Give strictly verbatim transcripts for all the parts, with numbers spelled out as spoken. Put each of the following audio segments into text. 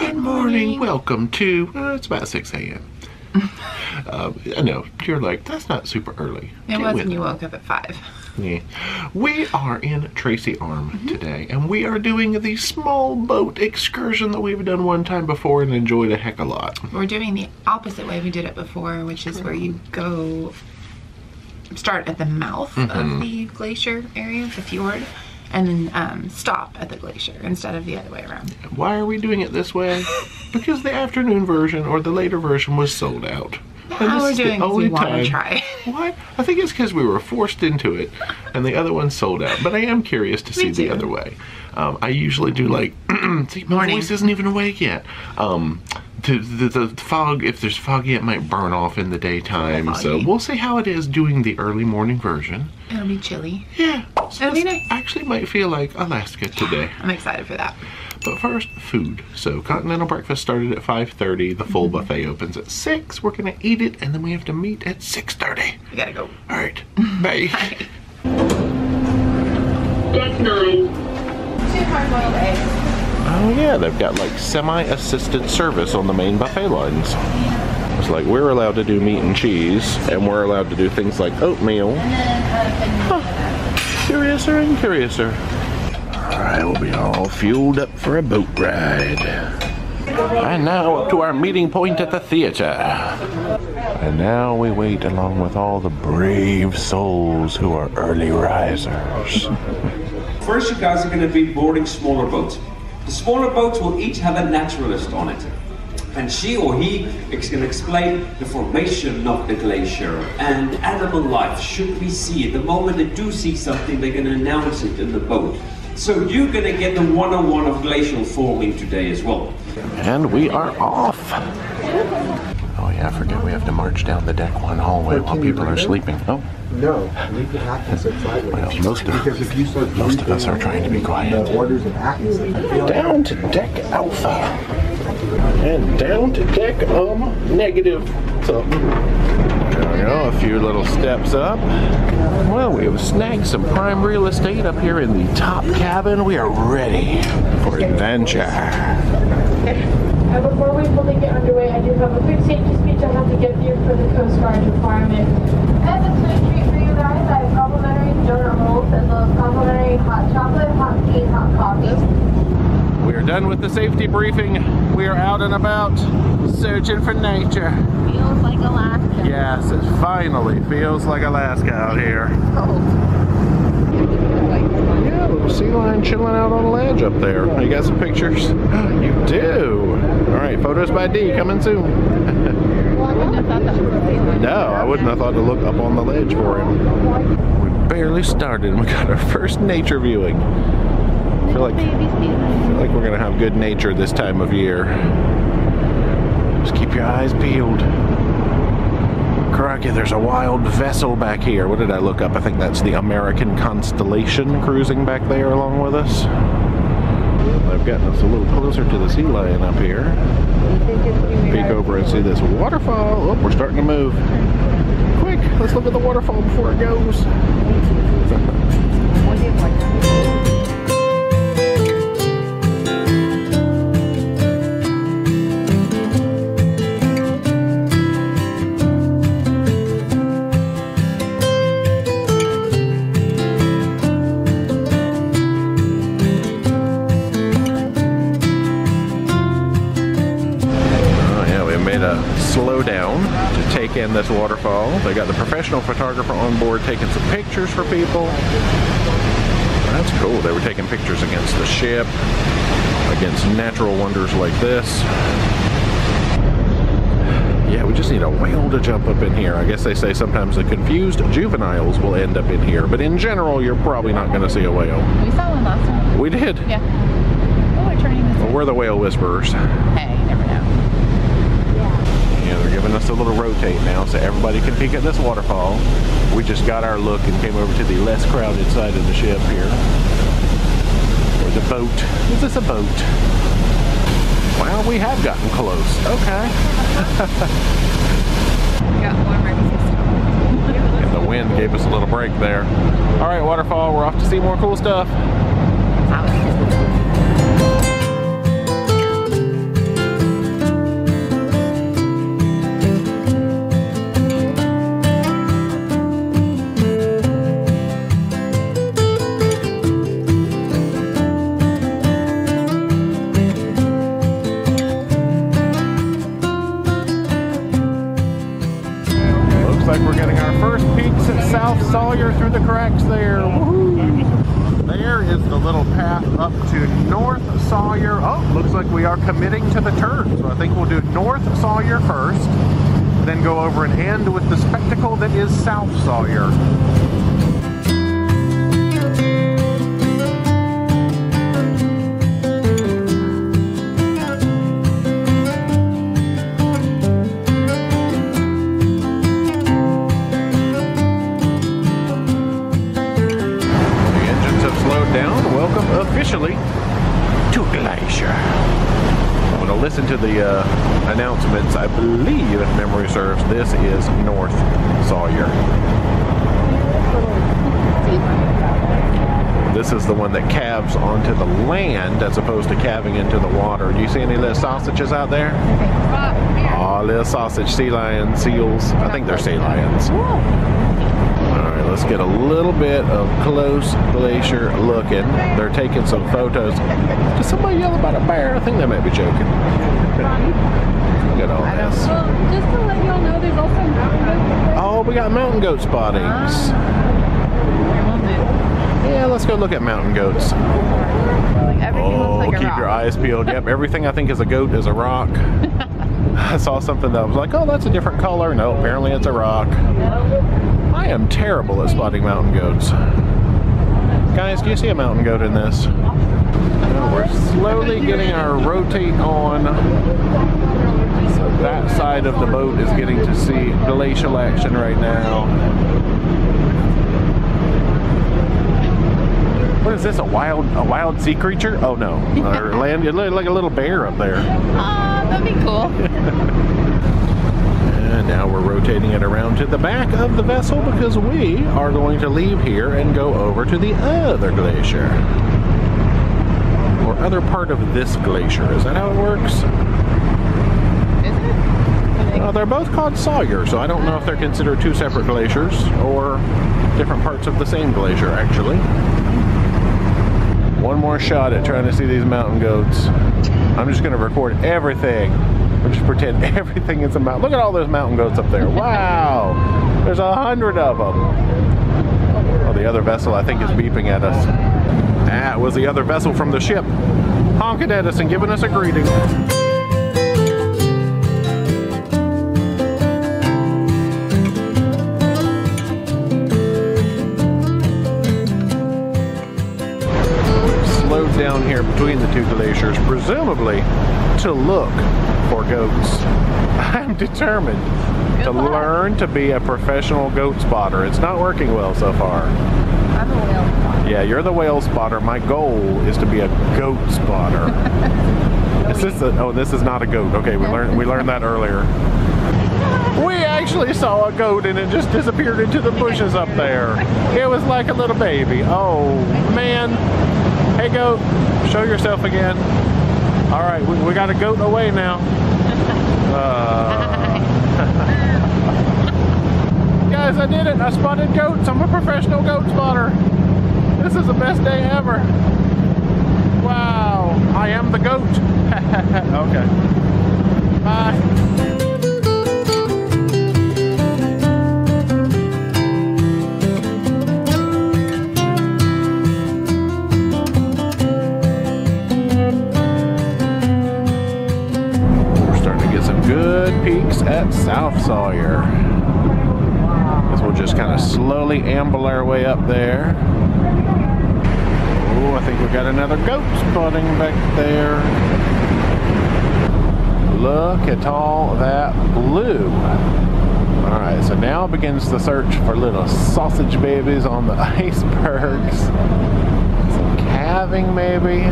Good morning. Welcome to, uh, it's about six a m uh, I know, you're like, that's not super early. It was when you woke up at five. Yeah. We are in Tracy Arm mm-hmm. today, and we are doing the small boat excursion that we've done one time before and enjoyed a heck a lot. We're doing the opposite way we did it before, which is where you go, start at the mouth mm-hmm. of the glacier area, the fjord, and then um, stop at the glacier instead of the other way around. Why are we doing it this way? Because the afternoon version or the later version was sold out. Now we're doing it we want to try. What? I think it's because we were forced into it and the other one sold out. But I am curious to see the other way. Um, I usually do like, see, my Morning. voice isn't even awake yet. Um, the, the, the fog, if there's foggy, it might burn off in the daytime. So we'll see how it is doing the early morning version. It'll be chilly. Yeah. So it'll be nice. Actually might feel like Alaska today. Yeah, I'm excited for that. But first, food. So continental breakfast started at five thirty. The full mm-hmm. buffet opens at six. We're gonna eat it, and then we have to meet at six thirty. We gotta go. All right. Bye. Bye. Deck nine. Two hard-boiled eggs. Oh yeah, they've got like semi-assisted service on the main buffet lines. It's like we're allowed to do meat and cheese, and we're allowed to do things like oatmeal. And then, uh, huh. Curiouser and curiouser. Alright, we'll be all fueled up for a boat ride. And now up to our meeting point at the theater. And now we wait along with all the brave souls who are early risers. First, you guys are going to be boarding smaller boats. The smaller boats will each have a naturalist on it. And she or he can explain the formation of the glacier and animal life. Should we see it? The moment they do see something, they're going to announce it in the boat. So you're gonna get the one oh one of glacial forming today as well. And we are off. Oh yeah, I forget we have to march down the deck one hallway while people are sleeping. Oh. No, leave the Atkins at sideways. Well, most of, because if you start most of us are trying to be quiet. Orders of Atkins, down to deck alpha. And down to deck um negative something. There we go, a few little steps up. Well, we have snagged some prime real estate up here in the top cabin. We are ready for adventure. Uh, before we fully get underway, I do have a quick safety speech I have to give you for the Coast Guard requirement. As a sweet treat for you guys, I have complimentary donut rolls as well as complimentary hot chocolate, hot tea, hot coffee. We are done with the safety briefing. We are out and about searching for nature. Feels like Alaska. Yes, it finally feels like Alaska out here. Oh. Yeah, little sea lion chilling out on a ledge up there. You got some pictures? You do. All right, photos by D coming soon. No, I wouldn't have thought to look up on the ledge for him. We barely started and we got our first nature viewing. I feel like, I feel like we're gonna have good nature this time of year. Just keep your eyes peeled. Crikey, there's a wild vessel back here. What did I look up? I think that's the American Constellation cruising back there along with us. I've gotten us a little closer to the sea lion up here. Peek over and see this waterfall. Oh, we're starting to move. Quick, let's look at the waterfall before it goes. Slow down to take in this waterfall. They got the professional photographer on board taking some pictures for people. That's cool. They were taking pictures against the ship, against natural wonders like this. Yeah, we just need a whale to jump up in here. I guess they say sometimes the confused juveniles will end up in here, but in general, you're probably not going to see a whale. We saw one last time. We did. Yeah. Oh, we're turning this. Well, we're the whale whisperers. Hey, you never know. Giving us a little rotate now so everybody can peek at this waterfall. We just got our look and came over to the less crowded side of the ship here. Or the boat. Is this a boat? Well, we have gotten close. Okay. And the wind gave us a little break there. All right, waterfall, we're off to see more cool stuff. the little path up to North Sawyer. Oh, looks like we are committing to the turn. So I think we'll do North Sawyer first, then go over and end with the spectacle that is South Sawyer. Officially to Glacier. I'm going to listen to the uh, announcements. I believe, if memory serves, this is North Sawyer. This is the one that calves onto the land as opposed to calving into the water. Do you see any little sausages out there? Aw, oh, little sausage, sea lion, seals. I think they're sea lions. Let's get a little bit of close glacier looking. They're taking some photos. Did somebody yell about a bear? I think they might be joking. Look at all this. Just to let y'all know, there's also mountain goat. Oh, we got mountain goat spottings. Yeah, let's go look at mountain goats. Oh, keep your eyes peeled. Yep, everything I think is a goat is a rock. I saw something that was like, oh, that's a different color. No, apparently it's a rock. I am terrible at spotting mountain goats. Guys, do you see a mountain goat in this? No, we're slowly getting our rotate on. So that side of the boat is getting to see glacial action right now. What is this? A wild, a wild sea creature? Oh no! Or land? It looked like a little bear up there. Ah, uh, that'd be cool. And now we're rotating it around to the back of the vessel because we are going to leave here and go over to the other glacier. Or other part of this glacier. Is that how it works? Is it? Uh, they're both called Sawyer, so I don't know if they're considered two separate glaciers or different parts of the same glacier, actually. One more shot at trying to see these mountain goats. I'm just going to record everything. We'll just pretend everything is a mountain. Look at all those mountain goats up there. Wow! There's a hundred of them. Oh, the other vessel, I think, is beeping at us. That was the other vessel from the ship honking at us and giving us a greeting. Slowed down here between the two glaciers, presumably to look for goats. I'm determined to learn to be a professional goat spotter. It's not working well so far. I'm a whale spotter. Yeah, you're the whale spotter. My goal is to be a goat spotter. Is this a, oh, this is not a goat. Okay, we learned we learned that earlier. We actually saw a goat and it just disappeared into the bushes up there. It was like a little baby. Oh man. Hey goat, show yourself again. All right, we, we got a goat away now. Uh, guys, I did it. I spotted goats. I'm a professional goat spotter. This is the best day ever. Wow, I am the goat. Okay. Bye. Good peaks at South Sawyer. Guess we'll just kind of slowly amble our way up there. Oh, I think we got another goat spotting back there. Look at all that blue. All right, so now begins the search for little sausage babies on the icebergs. Some calving maybe.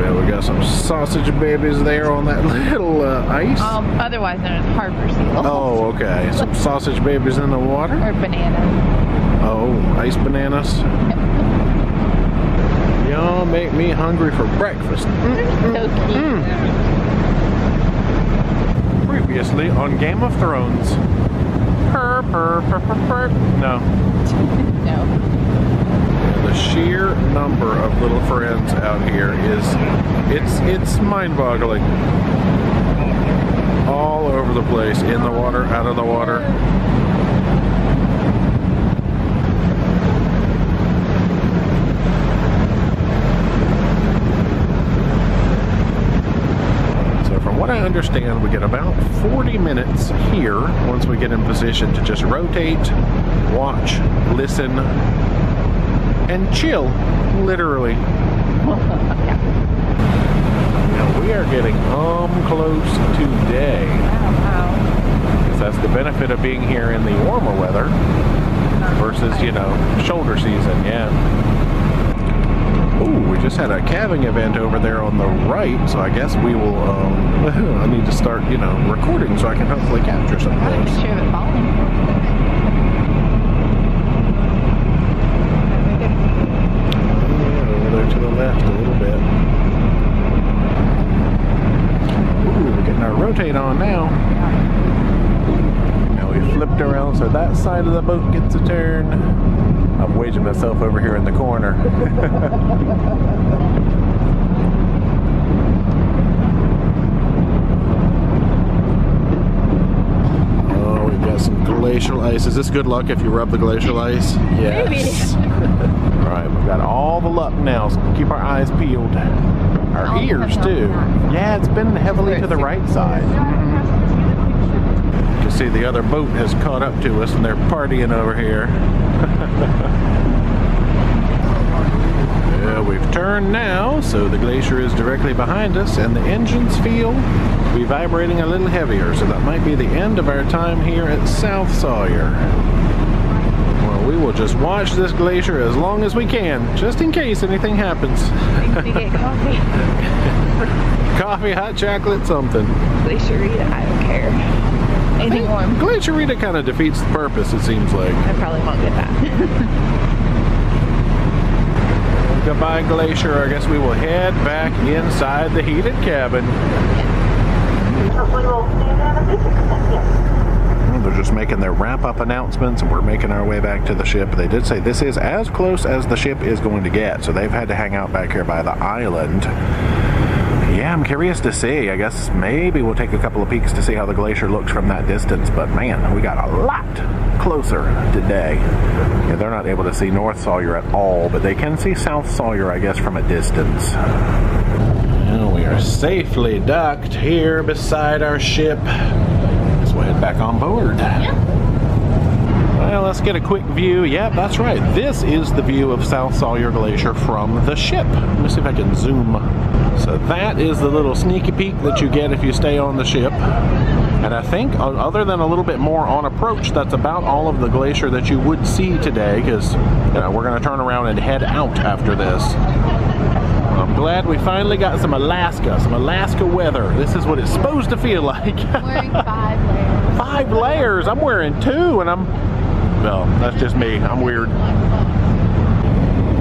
Well, we got some sausage babies there on that little uh, ice. Um, otherwise known as harbor seals. Oh, okay. Some sausage babies in the water. Or bananas. Oh, ice bananas. Y'all make me hungry for breakfast. Mm-hmm. So cute. Mm. Previously on Game of Thrones. Purr, purr, purr, purr, purr. No. No. The sheer number of little friends out here is, it's it's mind-boggling. All over the place, in the water, out of the water. understand, we get about forty minutes here once we get in position to just rotate, watch, listen, and chill, literally. Now we are getting um close today. Because that's the benefit of being here in the warmer weather versus, you know, shoulder season, yeah. Ooh, we just had a calving event over there on the right, so I guess we will, um, I need to start, you know, recording so I can hopefully capture some of this. I have a picture of it falling. Yeah, over there to the left a little bit. Ooh, we're getting our rotate on now. Now we flipped around so that side of the boat gets a turn. I'm waging myself over here in the corner. Oh, we've got some glacial ice. Is this good luck if you rub the glacial ice? Yes. Alright, we've got all the luck now, so keep our eyes peeled. Our all ears, too. Yeah, it's been heavily to the right side. You can see the other boat has caught up to us and they're partying over here. Yeah, we've turned now, so the glacier is directly behind us, and the engines feel to be vibrating a little heavier, so that might be the end of our time here at South Sawyer. Well, we will just watch this glacier as long as we can, just in case anything happens. We get coffee. Coffee, hot chocolate, something. Glacierita, I don't care. Anything warm. Glacierita kind of defeats the purpose, it seems like. I probably won't get that. Goodbye, Glacier. I guess we will head back inside the heated cabin. Well, they're just making their wrap-up announcements, and we're making our way back to the ship. They did say this is as close as the ship is going to get, so they've had to hang out back here by the island. Yeah, I'm curious to see. I guess maybe we'll take a couple of peeks to see how the glacier looks from that distance, but man, we got a lot closer today. Yeah, they're not able to see North Sawyer at all, but they can see South Sawyer, I guess, from a distance. Now we are safely docked here beside our ship. Let's head back on board. Yeah. Well, let's get a quick view. Yep, that's right. This is the view of South Sawyer Glacier from the ship. Let me see if I can zoom. So that is the little sneaky peek that you get if you stay on the ship. And I think, other than a little bit more on approach, that's about all of the glacier that you would see today, because, you know, we're going to turn around and head out after this. I'm glad we finally got some Alaska, some Alaska weather. This is what it's supposed to feel like. I'm wearing five layers. Five layers! I'm wearing two, and I'm... Well, that's just me. I'm weird.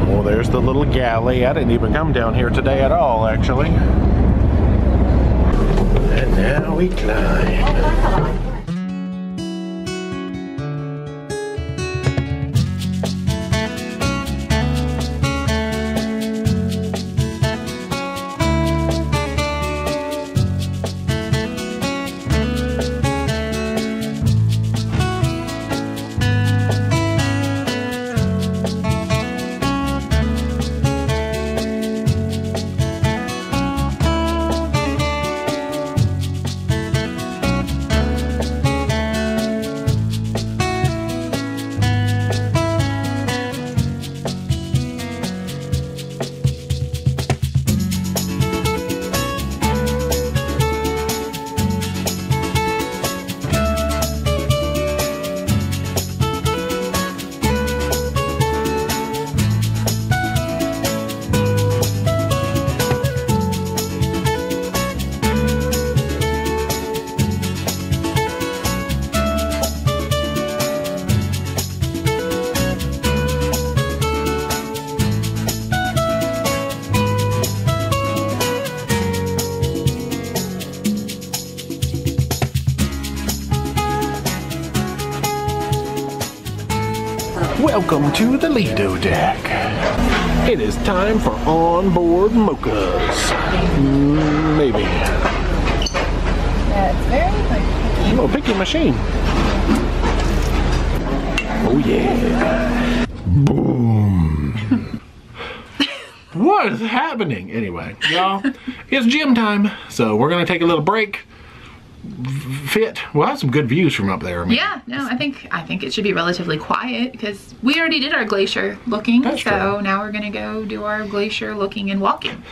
Well, there's the little galley. I didn't even come down here today at all, actually. And now we climb. Welcome to the Lido Deck. It is time for onboard mochas. Maybe. That's very picky. A little picky machine. Oh yeah. Boom. What is happening? Anyway, y'all, it's gym time. So we're going to take a little break. fit. We'll have some good views from up there. I mean. Yeah, no, I think I think it should be relatively quiet because we already did our glacier looking. That's so true. Now we're gonna go do our glacier looking and walking.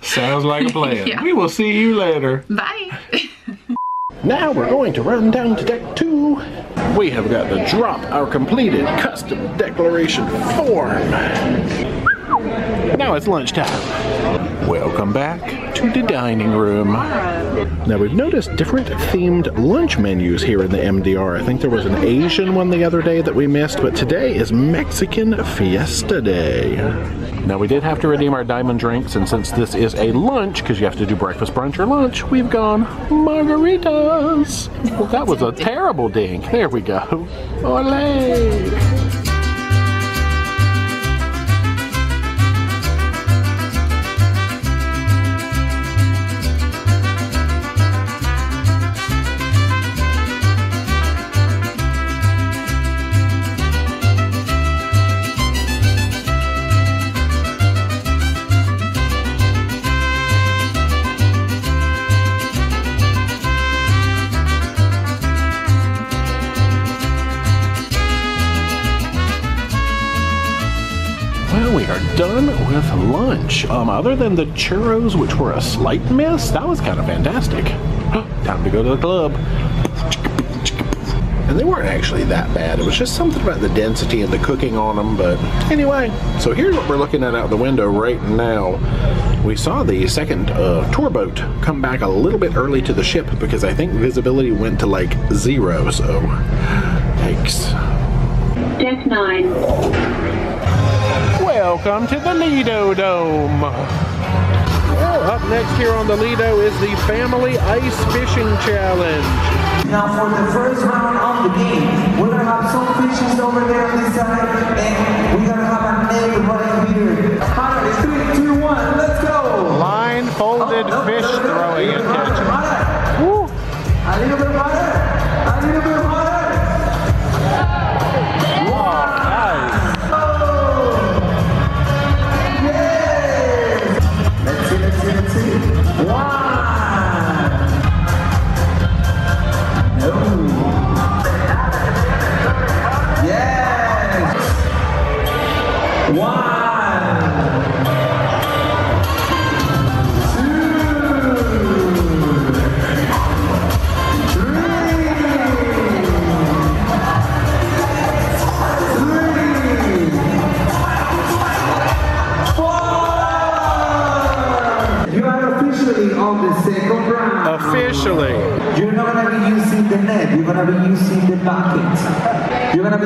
Sounds like a plan. Yeah. We will see you later. Bye. Now we're going to run down to deck two. We have got to drop our completed custom declaration form. Now it's lunchtime. Welcome back to the dining room. Now we've noticed different themed lunch menus here in the M D R. I think there was an Asian one the other day that we missed, but today is Mexican Fiesta Day. Now we did have to redeem our diamond drinks, and since this is a lunch, because you have to do breakfast, brunch, or lunch, we've gone margaritas. Well, that was a terrible dink. There we go. Olé! We are done with lunch. Um, other than the churros, which were a slight miss, that was kind of fantastic. Time to go to the club. And they weren't actually that bad. It was just something about the density and the cooking on them. But anyway, so here's what we're looking at out the window right now. We saw the second uh, tour boat come back a little bit early to the ship because I think visibility went to like zero. So, yikes. Deck nine. Welcome to the Lido Dome. Well, up next here on the Lido is the Family Ice Fishing Challenge. Now for the first round of the game, we're going to have some fishes over there on this side, and we're going to have an egg right here. Five, three, two, one, let's go! Blindfolded oh, fish no, no, no, throwing and catching. Woo! A little bit harder, a little bit harder. Wow, nice.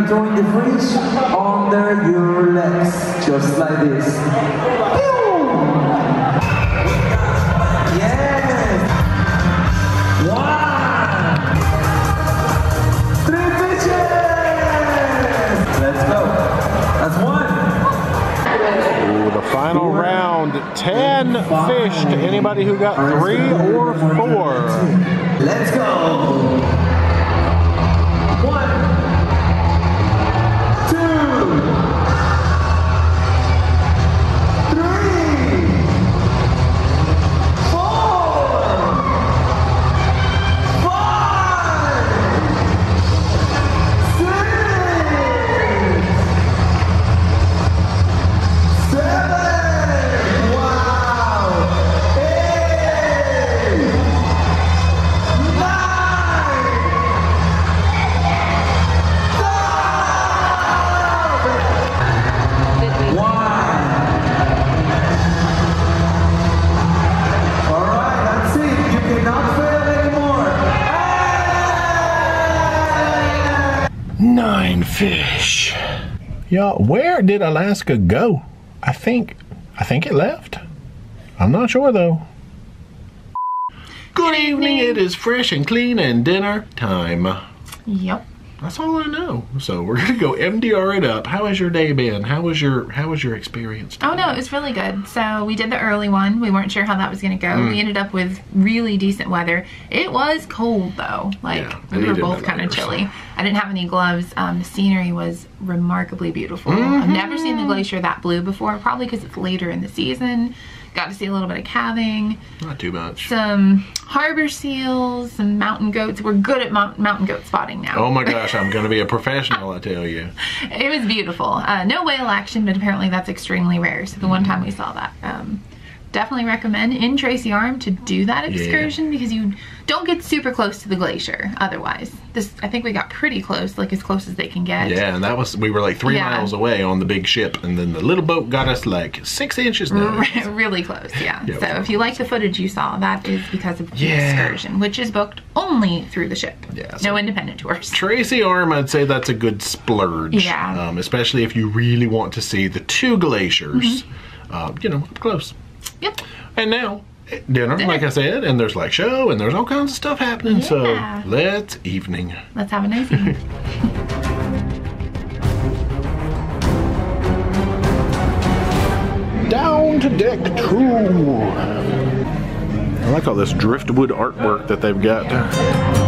Throwing the fish under your legs, just like this. Yes! One! Three fishes! Let's go. That's one. Ooh, the final round. Ten Five. Fish to anybody who got First three round. Or four. Let's go! Nine fish. Y'all, where did Alaska go? I think, I think it left. I'm not sure though. Good evening, it is fresh and clean and dinner time. Yep. That's all I know. So we're gonna go M D R it up. How has your day been? How was your How was your experience today? Oh no, it was really good. So we did the early one. We weren't sure how that was gonna go. Mm. We ended up with really decent weather. It was cold though. Like yeah, we were both kind of chilly. So. I didn't have any gloves. Um, the scenery was remarkably beautiful. Mm-hmm. I've never seen the glacier that blue before. Probably because it's later in the season. got to see a little bit of calving. Not too much. Some harbor seals, some mountain goats. We're good at mo mountain goat spotting now. Oh my gosh, I'm going to be a professional, I tell you. It was beautiful. Uh, no whale action, but apparently that's extremely rare. So the mm. one time we saw that. Um, definitely recommend in Tracy Arm to do that excursion yeah. because you don't get super close to the glacier otherwise. This, I think we got pretty close, like as close as they can get. Yeah, and that was, we were like three yeah. miles away on the big ship, and then the little boat got us like six inches down. Really close, yeah. yeah so if you like the footage you saw, that is because of yeah. the excursion, which is booked only through the ship. Yeah, so no independent tours. Tracy Arm, I'd say that's a good splurge. Yeah. Um, especially if you really want to see the two glaciers, mm-hmm. uh, you know, up close. Yep. And now, dinner, dinner, like I said, and there's like show, and there's all kinds of stuff happening, yeah. so let's evening. Let's have a nice evening. Down to deck two. I like all this driftwood artwork that they've got. Yeah.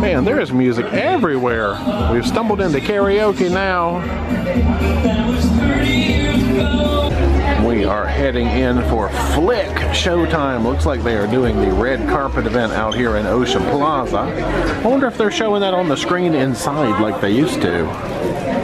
Man, there is music everywhere. We've stumbled into karaoke now. We are heading in for Flick Showtime. Looks like they are doing the red carpet event out here in Ocean Plaza. I wonder if they're showing that on the screen inside like they used to.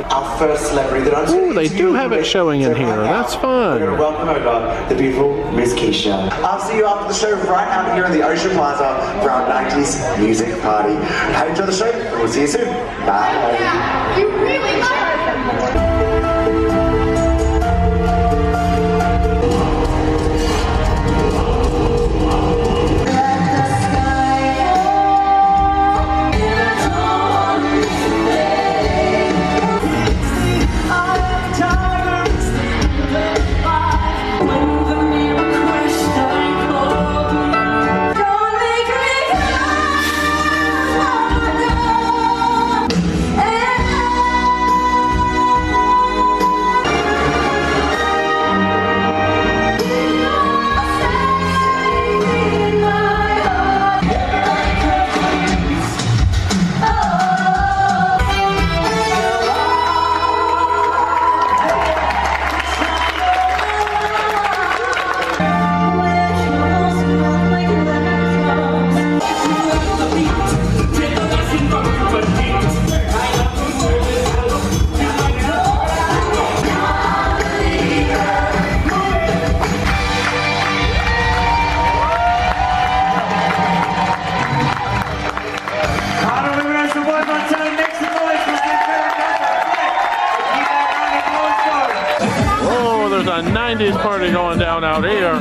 Our first celebrity that Ooh, they do have it showing in here. That's fun. We're going to welcome over the beautiful Miss Keisha. I'll see you after the show right out here in the Ocean Plaza for our nineties music party. Hope you enjoy the show, and we'll see you soon. Bye. Yeah, you really are. nineties party going down out here.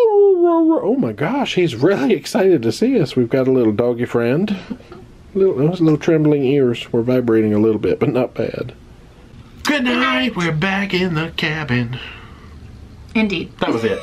Oh my gosh, he's really excited to see us. We've got a little doggy friend. Little, those little trembling ears were vibrating a little bit, but not bad. Good night, we're back in the cabin. Indeed. That was it.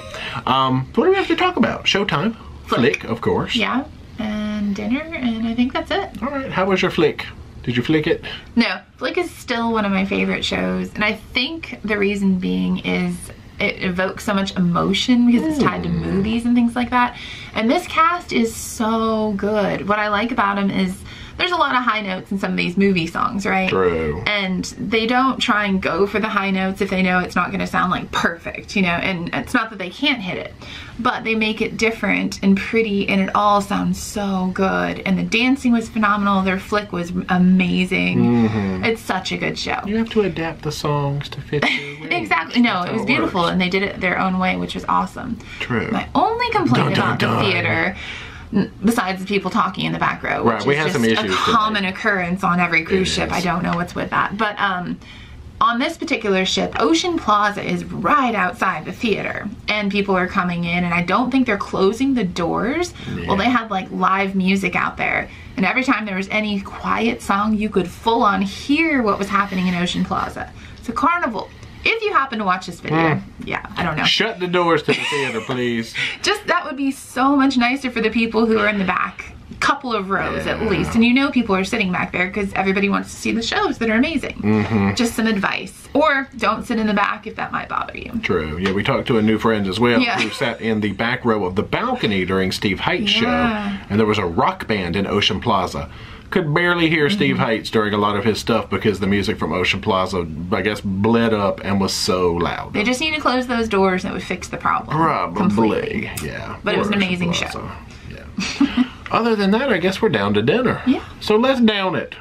Um, what do we have to talk about? Showtime, Flick, of course. Yeah, and dinner, and I think that's it. All right, how was your Flick? Did you Flick it? No, Flick is still one of my favorite shows, and I think the reason being is it evokes so much emotion because Ooh. It's tied to movies and things like that. And this cast is so good. What I like about them is there's a lot of high notes in some of these movie songs, right? True. And they don't try and go for the high notes if they know it's not going to sound like perfect, you know, and it's not that they can't hit it, but they make it different and pretty, and it all sounds so good. And the dancing was phenomenal. Their Flick was amazing. Mm-hmm. It's such a good show. You have to adapt the songs to fit your ways. Exactly. No, That's it was beautiful, works. And they did it their own way, which was awesome. True. My only complaint dun, dun, about dun. the theater besides the people talking in the back row, which right, we is have just some issues a common tonight. occurrence on every cruise ship. I don't know what's with that. But um, on this particular ship, Ocean Plaza is right outside the theater, and people are coming in, and I don't think they're closing the doors. Yeah. Well, they had like live music out there, and every time there was any quiet song, you could full on hear what was happening in Ocean Plaza. It's a carnival. If you happen to watch this video, mm. yeah, I don't know. Shut the doors to the theater, please. Just, that would be so much nicer for the people who are in the back, couple of rows yeah. at least. And you know people are sitting back there because everybody wants to see the shows that are amazing. Mm-hmm. Just some advice. Or don't sit in the back if that might bother you. True. Yeah, we talked to a new friend as well yeah. who sat in the back row of the balcony during Steve Height's yeah. show. And there was a rock band in Ocean Plaza. Could barely hear Steve mm-hmm. Heitz during a lot of his stuff because the music from Ocean Plaza, I guess, bled up and was so loud. They just need to close those doors and it would fix the problem. Probably, completely. yeah. But it was an amazing show. Yeah. Other than that, I guess we're down to dinner. Yeah. So let's down it.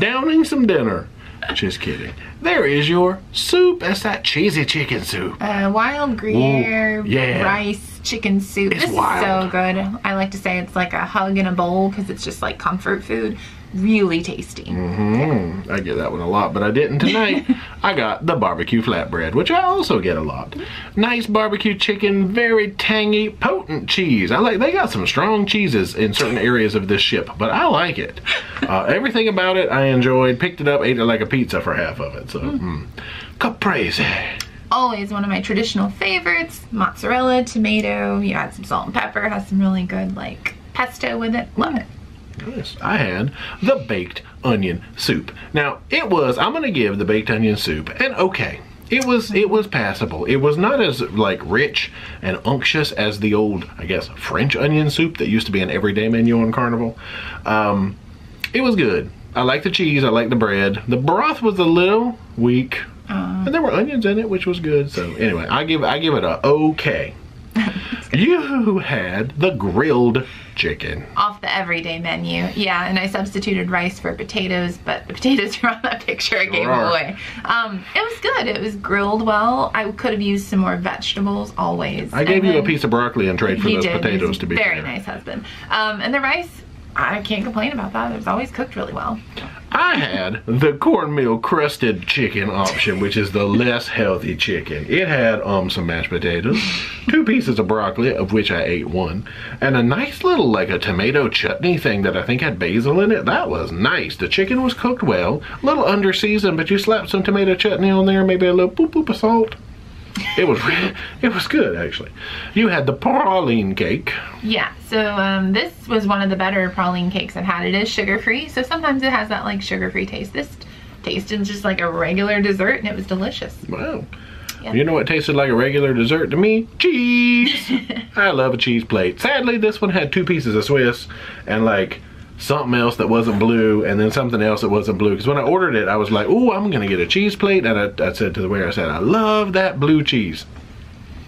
Downing some dinner. Just kidding. There is your soup. That's that cheesy chicken soup. Uh, wild Gruyere yeah. rice chicken soup. It's this wild. is so good. I like to say it's like a hug in a bowl because it's just like comfort food. Really tasty. Mm-hmm. I get that one a lot, but I didn't tonight. I got the barbecue flatbread, which I also get a lot. Nice barbecue chicken, very tangy, potent cheese. I like. They got some strong cheeses in certain areas of this ship, but I like it. Uh, everything about it I enjoyed. Picked it up, ate it like a pizza for half of it. So, mm. Mm. Caprese. Always one of my traditional favorites. Mozzarella, tomato. You add some salt and pepper. Has some really good like pesto with it. Love it. Yes, I had the baked onion soup. Now, it was, I'm going to give the baked onion soup an okay. It was, it was passable. It was not as like rich and unctuous as the old, I guess, French onion soup that used to be an everyday menu on Carnival. Um, it was good. I liked the cheese. I liked the bread. The broth was a little weak, uh, and there were onions in it, which was good. So anyway, I give, I give it a okay. You had the grilled chicken. Off the everyday menu. Yeah, and I substituted rice for potatoes, but the potatoes are on that picture I gave sure. away. Um, it was good. It was grilled well. I could have used some more vegetables, always. I gave and you a piece of broccoli in trade for those did. potatoes, was to be very fair. Nice husband. Um, and the rice, I can't complain about that. It was always cooked really well. I had the cornmeal crusted chicken option, which is the less healthy chicken. It had um some mashed potatoes, two pieces of broccoli, of which I ate one, and a nice little like a tomato chutney thing that I think had basil in it. That was nice. The chicken was cooked well, a little under seasoned, but you slapped some tomato chutney on there, maybe a little boop boop of salt. It was really, it was good actually. You had the praline cake. Yeah, so um, this was one of the better praline cakes I've had. It is sugar free, so sometimes it has that like sugar free taste. This tasted just like a regular dessert, and it was delicious. Wow. Yeah. You know what tasted like a regular dessert to me? Cheese. I love a cheese plate. Sadly, this one had two pieces of Swiss and like something else that wasn't blue, and then something else that wasn't blue, because when I ordered it I was like, oh, I'm gonna get a cheese plate, and I, I said to the waiter, I said, I love that blue cheese.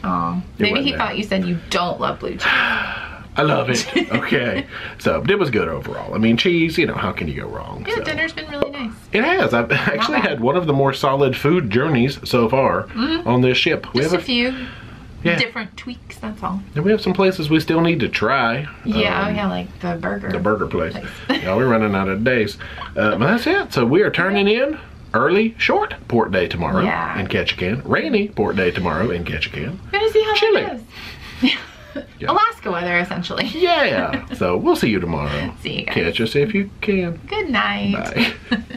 Oh, maybe he there. thought you said you don't love blue cheese. I love it. Okay. So it was good overall. I mean, cheese, you know, how can you go wrong? Yeah, so. Dinner's been really nice. It has. I've actually had one of the more solid food journeys so far mm-hmm. on this ship. We Just have a, a few Yeah. different tweaks, that's all. And we have some places we still need to try. Yeah, um, yeah, like the burger. The burger place. place. Yeah, we're running out of days. Uh, but that's it. So we are turning in early, short port day tomorrow yeah. in Ketchikan. Rainy port day tomorrow in Ketchikan. We're gonna see how Chilly. That goes. Yeah. Alaska weather, essentially. Yeah. So we'll see you tomorrow. See you guys. Catch us if you can. Good night. Bye.